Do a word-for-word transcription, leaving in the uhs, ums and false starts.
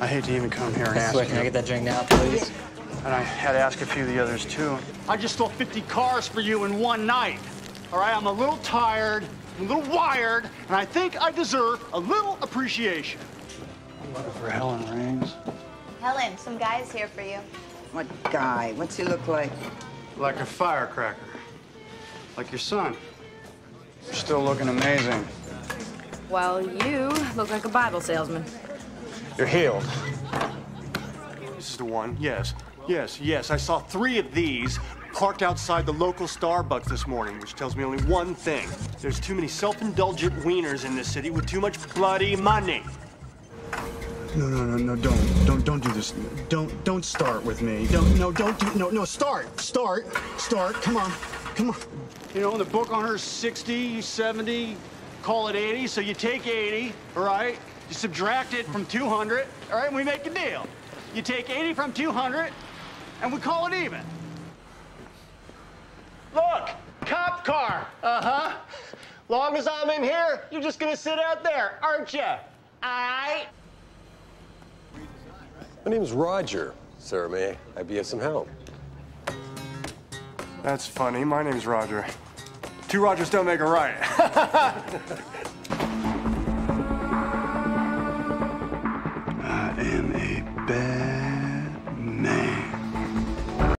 I hate to even come here and ask. Can I get that drink now, please? And I had to ask a few of the others, too. I just stole fifty cars for you in one night. All right, I'm a little tired, I'm a little wired, and I think I deserve a little appreciation. I'm looking for Helen Rains. Helen, some guy's here for you. What guy? What's he look like? Like a firecracker. Like your son. You're still looking amazing. Well, you look like a Bible salesman. You're healed. This is the one, yes. Yes, yes, I saw three of these parked outside the local Starbucks this morning, which tells me only one thing. There's too many self-indulgent wieners in this city with too much bloody money. No, no, no, no, don't, don't, don't do this. Don't, don't start with me. Don't, no, don't do, no, no, start, start, start, come on, come on. You know, in the book on her sixty, seventy, call it eighty, so you take eighty, all right? You subtract it from two hundred, all right, and we make a deal. You take eighty from two hundred, and we call it even. Look, cop car, uh-huh. Long as I'm in here, you're just gonna sit out there, aren't you? All right? My name's Roger, sir. May I be of some help? That's funny. My name's Roger. Two Rogers don't make a right.